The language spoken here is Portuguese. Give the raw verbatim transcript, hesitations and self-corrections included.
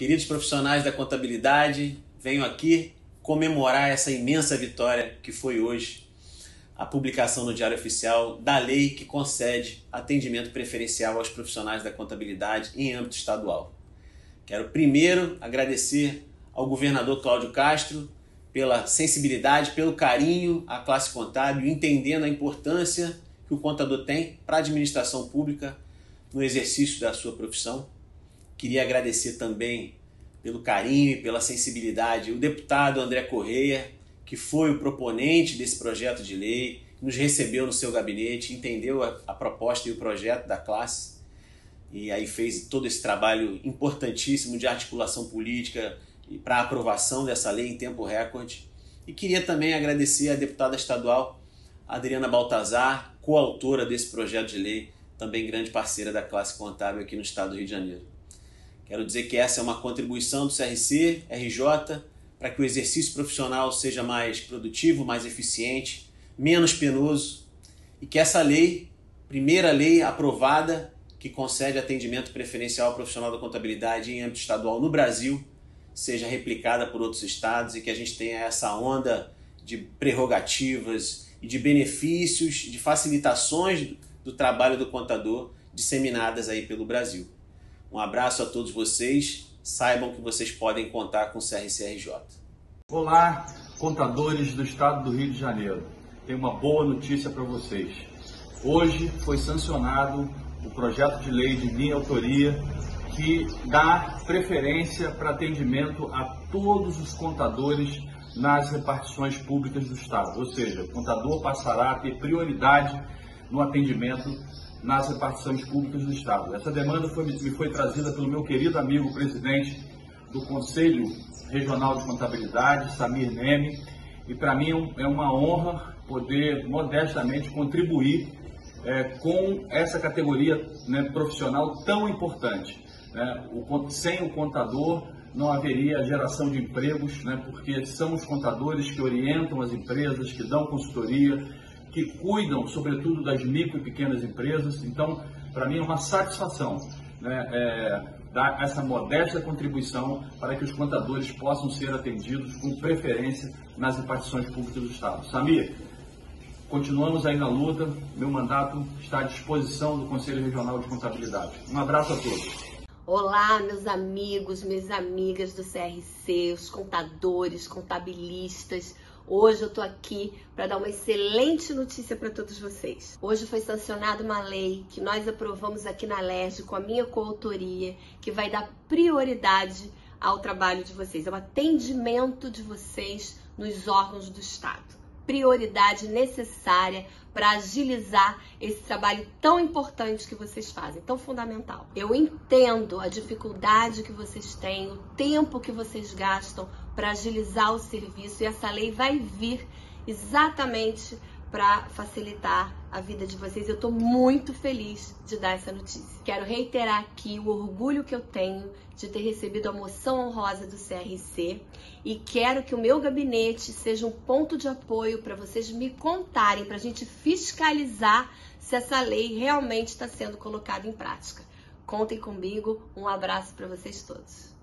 Queridos profissionais da contabilidade, venho aqui comemorar essa imensa vitória que foi hoje a publicação no Diário Oficial da lei que concede atendimento preferencial aos profissionais da contabilidade em âmbito estadual. Quero primeiro agradecer ao governador Cláudio Castro pela sensibilidade, pelo carinho à classe contábil, entendendo a importância que o contador tem para a administração pública no exercício da sua profissão. Queria agradecer também pelo carinho e pela sensibilidade o deputado André Correia, que foi o proponente desse projeto de lei, nos recebeu no seu gabinete, entendeu a, a proposta e o projeto da classe e aí fez todo esse trabalho importantíssimo de articulação política para a aprovação dessa lei em tempo recorde. E queria também agradecer à deputada estadual Adriana Baltazar, coautora desse projeto de lei, também grande parceira da classe contábil aqui no estado do Rio de Janeiro. Quero dizer que essa é uma contribuição do C R C, R J, para que o exercício profissional seja mais produtivo, mais eficiente, menos penoso, e que essa lei, primeira lei aprovada, que concede atendimento preferencial ao profissional da contabilidade em âmbito estadual no Brasil, seja replicada por outros estados e que a gente tenha essa onda de prerrogativas e de benefícios, de facilitações do trabalho do contador disseminadas aí pelo Brasil. Um abraço a todos vocês, saibam que vocês podem contar com o C R C R J. Olá, contadores do estado do Rio de Janeiro. Tenho uma boa notícia para vocês. Hoje foi sancionado o projeto de lei de minha autoria que dá preferência para atendimento a todos os contadores nas repartições públicas do estado. Ou seja, o contador passará a ter prioridade no atendimento nas repartições públicas do estado. Essa demanda foi, me foi trazida pelo meu querido amigo presidente do Conselho Regional de Contabilidade, Samir Neme, e para mim é uma honra poder modestamente contribuir é, com essa categoria, né, profissional tão importante. Né? O, sem o contador não haveria geração de empregos, né, porque são os contadores que orientam as empresas, que dão consultoria, que cuidam, sobretudo, das micro e pequenas empresas. Então, para mim é uma satisfação, né, é, dar essa modesta contribuição para que os contadores possam ser atendidos com preferência nas repartições públicas do estado. Samir, continuamos aí na luta. Meu mandato está à disposição do Conselho Regional de Contabilidade. Um abraço a todos. Olá, meus amigos, minhas amigas do C R C, os contadores, contabilistas. Hoje eu tô aqui para dar uma excelente notícia para todos vocês. Hoje foi sancionada uma lei que nós aprovamos aqui na LERJ com a minha coautoria, que vai dar prioridade ao trabalho de vocês, ao atendimento de vocês nos órgãos do Estado. Prioridade necessária para agilizar esse trabalho tão importante que vocês fazem, tão fundamental. Eu entendo a dificuldade que vocês têm, o tempo que vocês gastam para agilizar o serviço, e essa lei vai vir exatamente para facilitar a vida de vocês. Eu estou muito feliz de dar essa notícia. Quero reiterar aqui o orgulho que eu tenho de ter recebido a moção honrosa do C R C e quero que o meu gabinete seja um ponto de apoio para vocês me contarem, para a gente fiscalizar se essa lei realmente está sendo colocada em prática. Contem comigo, um abraço para vocês todos.